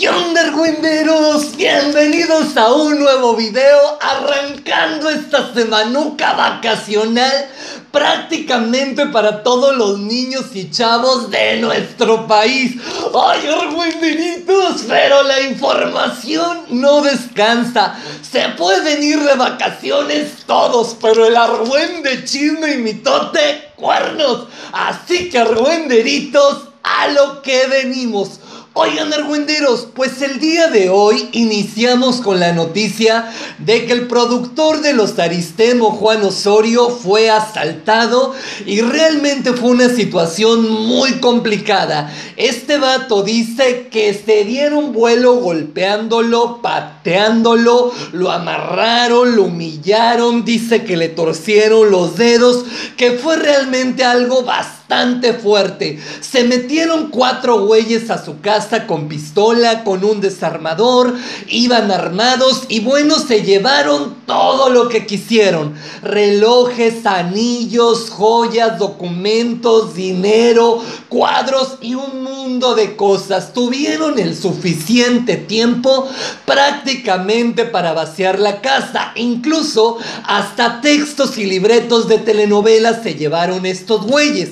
¿Qué onda, güenderos? Bienvenidos a un nuevo video, arrancando esta semanuca vacacional prácticamente para todos los niños y chavos de nuestro país. ¡Ay, güenderitos! Pero la información no descansa. Se pueden ir de vacaciones todos, pero el argüende, chisme y mitote, cuernos. Así que, argüenderitos, a lo que venimos. Oigan, argüenderos, pues el día de hoy iniciamos con la noticia de que el productor de Los Aristemo, Juan Osorio, fue asaltado y realmente fue una situación muy complicada. Este vato dice que se dieron vuelo golpeándolo, pateándolo, lo amarraron, lo humillaron, dice que le torcieron los dedos, que fue realmente algo bastante fuerte. Se metieron 4 güeyes a su casa con pistola, con un desarmador, iban armados y bueno, se llevaron todo lo que quisieron: relojes, anillos, joyas, documentos, dinero, cuadros y un mundo de cosas. Tuvieron el suficiente tiempo prácticamente para vaciar la casa, incluso hasta textos y libretos de telenovelas se llevaron estos güeyes.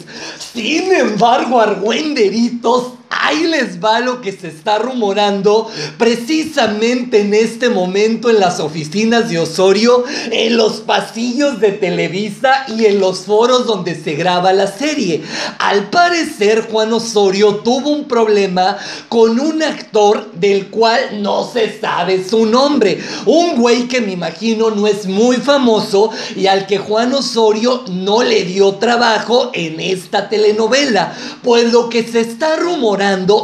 Sin embargo, argüenderitos, ahí les va lo que se está rumorando precisamente en este momento en las oficinas de Osorio, en los pasillos de Televisa y en los foros donde se graba la serie. Al parecer, Juan Osorio tuvo un problema con un actor del cual no se sabe su nombre. Un güey que me imagino no es muy famoso y al que Juan Osorio no le dio trabajo en esta telenovela. Pues lo que se está rumorando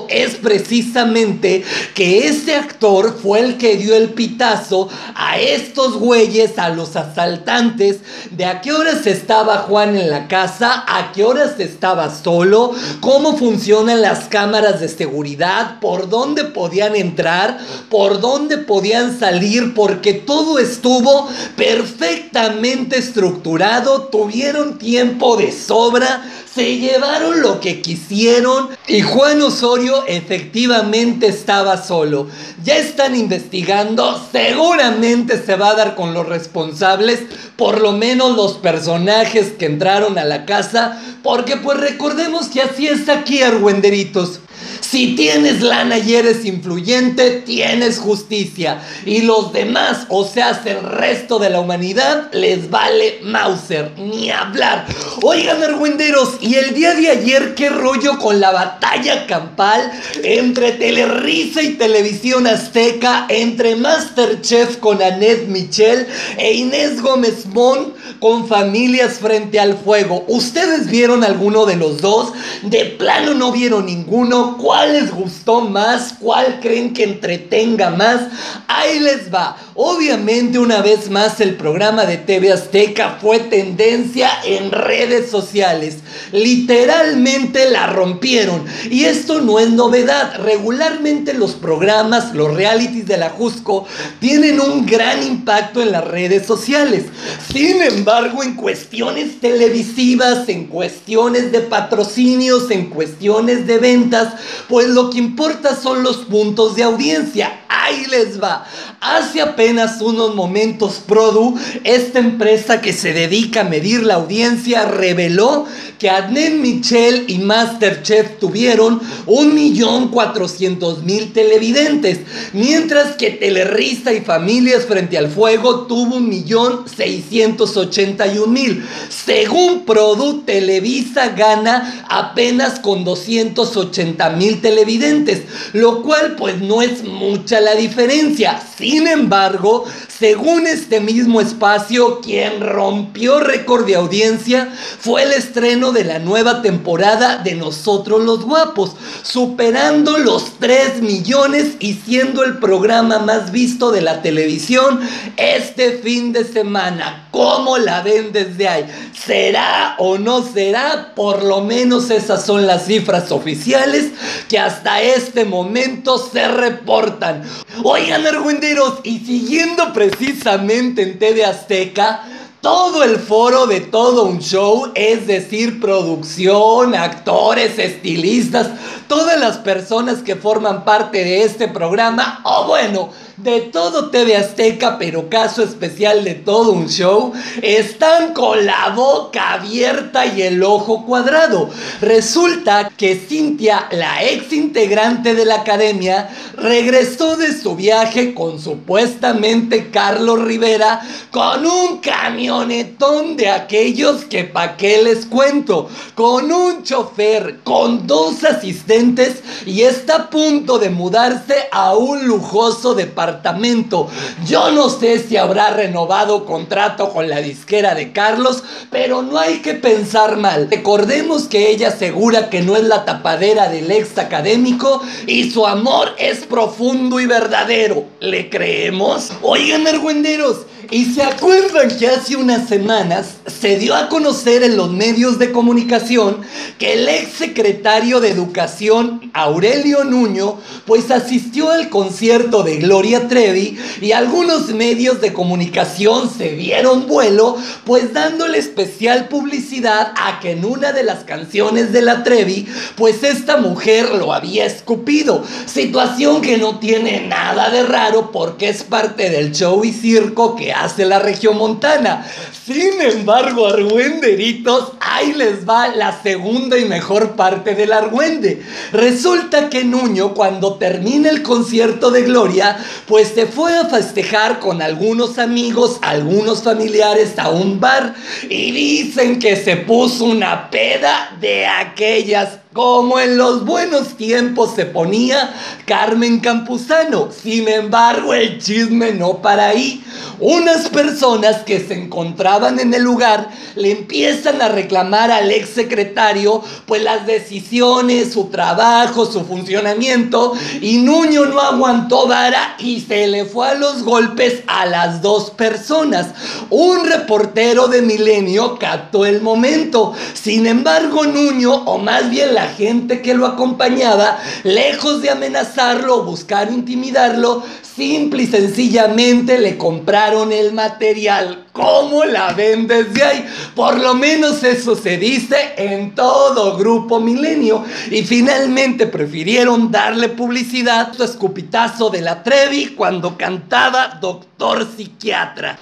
es precisamente que ese actor fue el que dio el pitazo a estos güeyes, a los asaltantes, de a qué horas estaba Juan en la casa, a qué horas estaba solo, cómo funcionan las cámaras de seguridad, por dónde podían entrar, por dónde podían salir, porque todo estuvo perfectamente estructurado, tuvieron tiempo de sobra, se llevaron lo que quisieron y Juan Osorio efectivamente estaba solo. Ya están investigando, seguramente se va a dar con los responsables, por lo menos los personajes que entraron a la casa, porque pues recordemos que así es aquí, argüenderitos. Si tienes lana y eres influyente, tienes justicia. Y los demás, o sea, el resto de la humanidad, les vale Mauser, ni hablar. Oigan, argüenderos, y el día de ayer, ¿qué rollo con la batalla campal entre Televisa y Televisión Azteca, entre Masterchef con Anés Michelle e Inés Gómez-Mont con Familias Frente al Fuego? ¿Ustedes vieron alguno de los dos? ¿De plano no vieron ninguno? ¿Cuál les gustó más? ¿Cuál creen que entretenga más? Ahí les va. Obviamente, una vez más, el programa de TV Azteca fue tendencia en redes sociales. Literalmente la rompieron. Y esto no es novedad. Regularmente los programas, los realities del Ajusco, tienen un gran impacto en las redes sociales. Sin embargo, en cuestiones televisivas, en cuestiones de patrocinios, en cuestiones de ventas, pues lo que importa son los puntos de audiencia. Ahí les va. Hace apenas unos momentos, Produ, esta empresa que se dedica a medir la audiencia, reveló que Anés Michelle y Masterchef tuvieron 1,400,000 televidentes, mientras que Televisa y Familias Frente al Fuego tuvo 1,681,000. Según Produ, Televisa gana apenas con 280,000 televidentes, lo cual pues no es mucha la diferencia. Sin embargo, según este mismo espacio, quien rompió récord de audiencia fue el estreno de la nueva temporada de Nosotros los Guapos, superando los 3 millones y siendo el programa más visto de la televisión este fin de semana. ¿Cómo la ven desde ahí? ¿Será o no será? Por lo menos esas son las cifras oficiales que hasta este momento se reportan. Oigan, argüenderos, y siguiendo precisamente en TV Azteca, Todo el foro de Todo un Show, es decir, producción, actores, estilistas, todas las personas que forman parte de este programa, o bueno, de todo TV Azteca, pero caso especial de Todo un Show, están con la boca abierta y el ojo cuadrado. Resulta que Cynthia, la ex integrante de la academia, regresó de su viaje con supuestamente Carlos Rivera, con un camión de aquellos que pa' qué les cuento, con un chofer, con dos asistentes, y está a punto de mudarse a un lujoso departamento. Yo no sé si habrá renovado contrato con la disquera de Carlos, pero no hay que pensar mal. Recordemos que ella asegura que no es la tapadera del ex académico y su amor es profundo y verdadero. ¿Le creemos? Oigan, argüenderos, ¿y se acuerdan que hace unas semanas se dio a conocer en los medios de comunicación que el ex secretario de Educación, Aurelio Nuño, pues asistió al concierto de Gloria Trevi, y algunos medios de comunicación se dieron vuelo, pues dándole especial publicidad a que en una de las canciones de la Trevi, pues esta mujer lo había escupido, situación que no tiene nada de raro porque es parte del show y circo que hace la regiomontana. Sin embargo, argüenderitos, ahí les va la segunda y mejor parte del argüende. Resulta que Nuño, cuando termina el concierto de Gloria, pues se fue a festejar con algunos amigos, algunos familiares a un bar, y dicen que se puso una peda de aquellas como en los buenos tiempos se ponía Carmen Campuzano. Sin embargo, el chisme no para ahí. Unas personas que se encontraban en el lugar le empiezan a reclamar al ex secretario pues las decisiones, su trabajo, su funcionamiento, y Nuño no aguantó vara y se le fue a los golpes a las dos personas. Un reportero de Milenio captó el momento. Sin embargo, Nuño, o más bien la gente que lo acompañaba, lejos de amenazarlo o buscar intimidarlo, simple y sencillamente le compraron el material. ¿Cómo la ven desde ahí? Por lo menos eso se dice en todo Grupo Milenio. Y finalmente prefirieron darle publicidad a su escupitazo de la Trevi cuando cantaba Doctor Psiquiatra.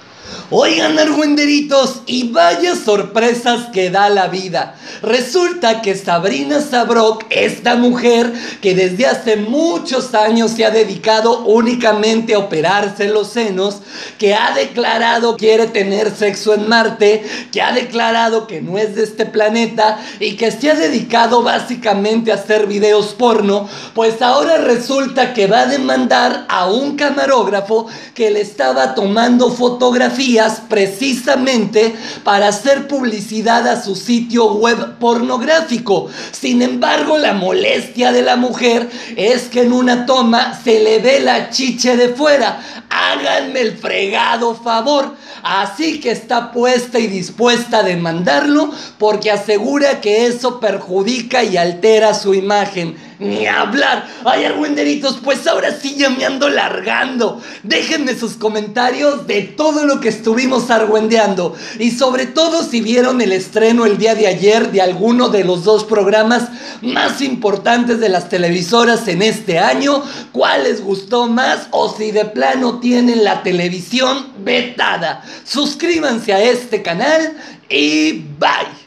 Oigan, argüenderitos, y vaya sorpresas que da la vida. Resulta que Sabrina Sabrok, esta mujer que desde hace muchos años se ha dedicado únicamente a operarse los senos, que ha declarado que quiere tener sexo en Marte, que ha declarado que no es de este planeta y que se ha dedicado básicamente a hacer videos porno, pues ahora resulta que va a demandar a un camarógrafo que le estaba tomando fotografías precisamente para hacer publicidad a su sitio web pornográfico. Sin embargo, la molestia de la mujer es que en una toma se le ve la chiche de fuera. Háganme el fregado favor. Así que está puesta y dispuesta a demandarlo porque asegura que eso perjudica y altera su imagen. Ni hablar. Ay, argüenderitos, pues ahora sí ya me ando largando. Déjenme sus comentarios de todo lo que estuvimos argüendeando, y sobre todo si vieron el estreno el día de ayer de alguno de los dos programas más importantes de las televisoras en este año, cuál les gustó más, o si de plano tienen la televisión vetada. Suscríbanse a este canal y bye.